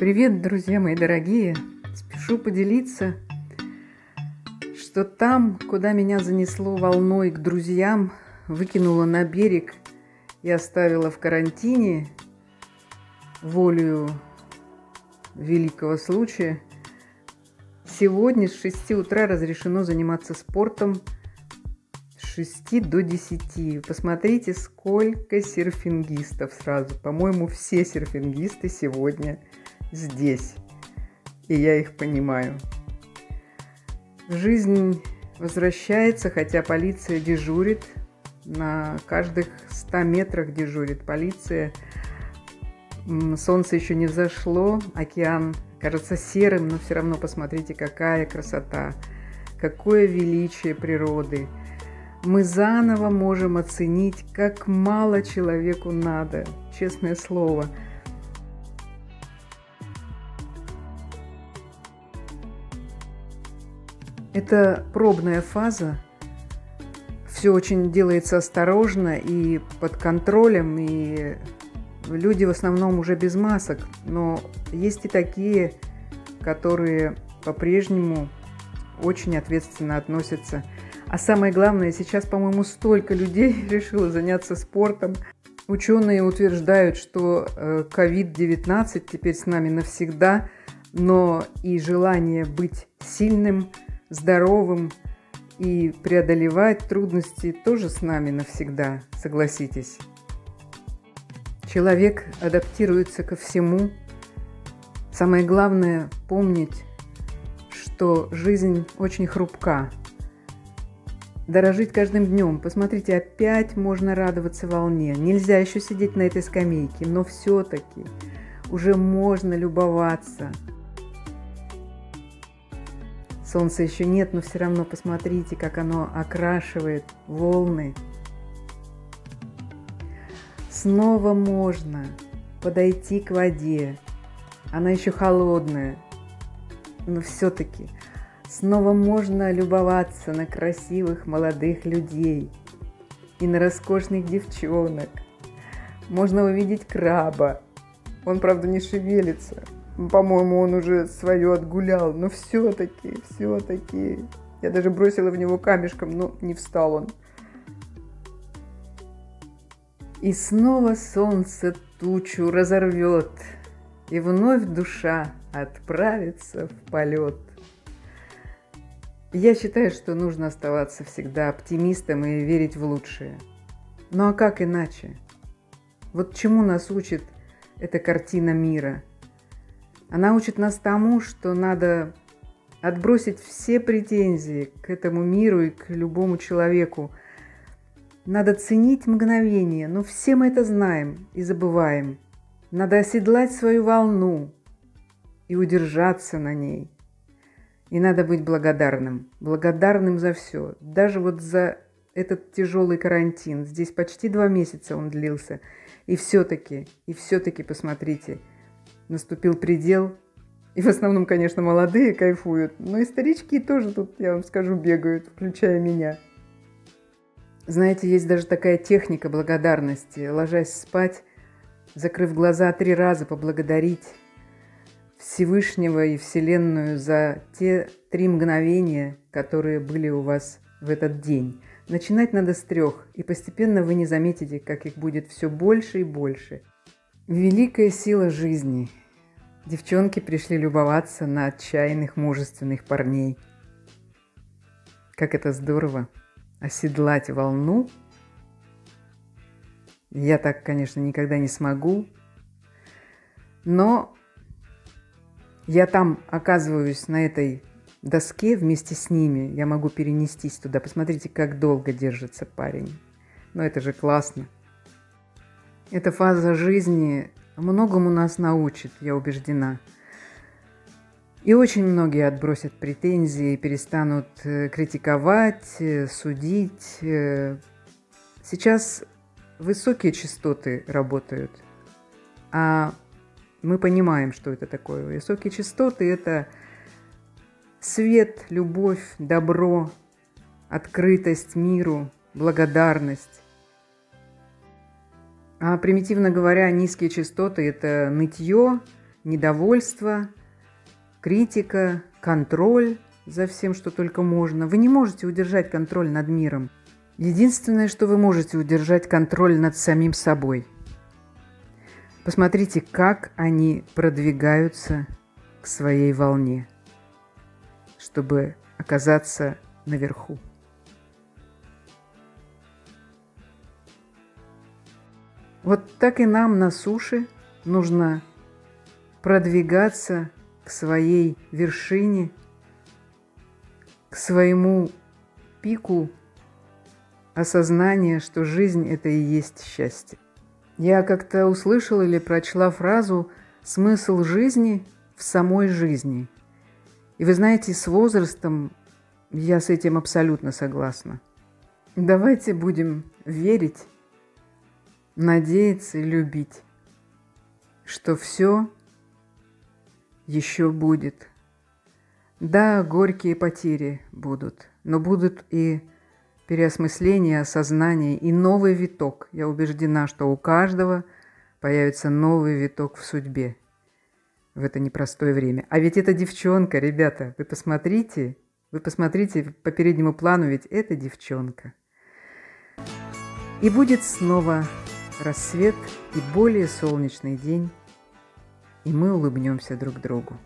Привет, друзья мои дорогие! Спешу поделиться, что там, куда меня занесло волной к друзьям, выкинуло на берег и оставило в карантине волею великого случая. Сегодня с 6 утра разрешено заниматься спортом с 6 до 10. Посмотрите, сколько серфингистов сразу. По-моему, все серфингисты сегодня здесь. И я их понимаю. Жизнь возвращается, хотя полиция дежурит. На каждых 100 метрах дежурит полиция. Солнце еще не взошло, океан кажется серым, но все равно посмотрите, какая красота, какое величие природы. Мы заново можем оценить, как мало человеку надо, честное слово. Это пробная фаза. Все очень делается осторожно и под контролем, и люди в основном уже без масок, но есть и такие, которые по-прежнему очень ответственно относятся. А самое главное, сейчас, по-моему, столько людей решило заняться спортом. Ученые утверждают, что COVID-19 теперь с нами навсегда, но и желание быть сильным, здоровым и преодолевать трудности тоже с нами навсегда, согласитесь. Человек адаптируется ко всему. Самое главное – помнить, что жизнь очень хрупка. Дорожить каждым днем. Посмотрите, опять можно радоваться волне. Нельзя еще сидеть на этой скамейке, но все-таки уже можно любоваться. Солнца еще нет, но все равно посмотрите, как оно окрашивает волны. Снова можно подойти к воде, она еще холодная, но все-таки снова можно любоваться на красивых молодых людей и на роскошных девчонок. Можно увидеть краба, он, правда, не шевелится, по-моему, он уже свое отгулял, но все-таки, я даже бросила в него камешком, но не встал он. И снова солнце тучу разорвет, и вновь душа отправится в полет. Я считаю, что нужно оставаться всегда оптимистом и верить в лучшее. Ну а как иначе? Вот чему нас учит эта картина мира? Она учит нас тому, что надо отбросить все претензии к этому миру и к любому человеку. Надо ценить мгновение, но все мы это знаем и забываем. Надо оседлать свою волну и удержаться на ней. И надо быть благодарным за все. Даже вот за этот тяжелый карантин. Здесь почти 2 месяца он длился. И все-таки, посмотрите, наступил предел. И в основном, конечно, молодые кайфуют, но и старички тоже тут, я вам скажу, бегают, включая меня. Знаете, есть даже такая техника благодарности. Ложась спать, закрыв глаза, 3 раза поблагодарить Всевышнего и Вселенную за те 3 мгновения, которые были у вас в этот день. Начинать надо с 3, и постепенно вы не заметите, как их будет все больше и больше. Великая сила жизни. Девчонки пришли любоваться на отчаянных, мужественных парней. Как это здорово! Оседлать волну. Я так, конечно, никогда не смогу, но я там оказываюсь на этой доске вместе с ними, я могу перенестись туда. Посмотрите, как долго держится парень. Ну, это же классно. Эта фаза жизни многому нас научит, я убеждена. И очень многие отбросят претензии, перестанут критиковать, судить. Сейчас высокие частоты работают, а мы понимаем, что это такое. Высокие частоты – это свет, любовь, добро, открытость миру, благодарность. А примитивно говоря, низкие частоты – это нытье, недовольство, критика, контроль за всем, что только можно. Вы не можете удержать контроль над миром. Единственное, что вы можете удержать, контроль над самим собой. Посмотрите, как они продвигаются к своей волне, чтобы оказаться наверху. Вот так и нам на суше нужно продвигаться к своей вершине, к своему пику осознания, что жизнь – это и есть счастье. Я как-то услышала или прочла фразу «смысл жизни в самой жизни». И вы знаете, с возрастом я с этим абсолютно согласна. Давайте будем верить, надеяться и любить, что все еще будет. Да, горькие потери будут, но будут и переосмысление, осознание, и новый виток. Я убеждена, что у каждого появится новый виток в судьбе в это непростое время. А ведь эта девчонка, ребята, вы посмотрите по переднему плану, ведь это девчонка. И будет снова рассвет и более солнечный день, и мы улыбнемся друг другу.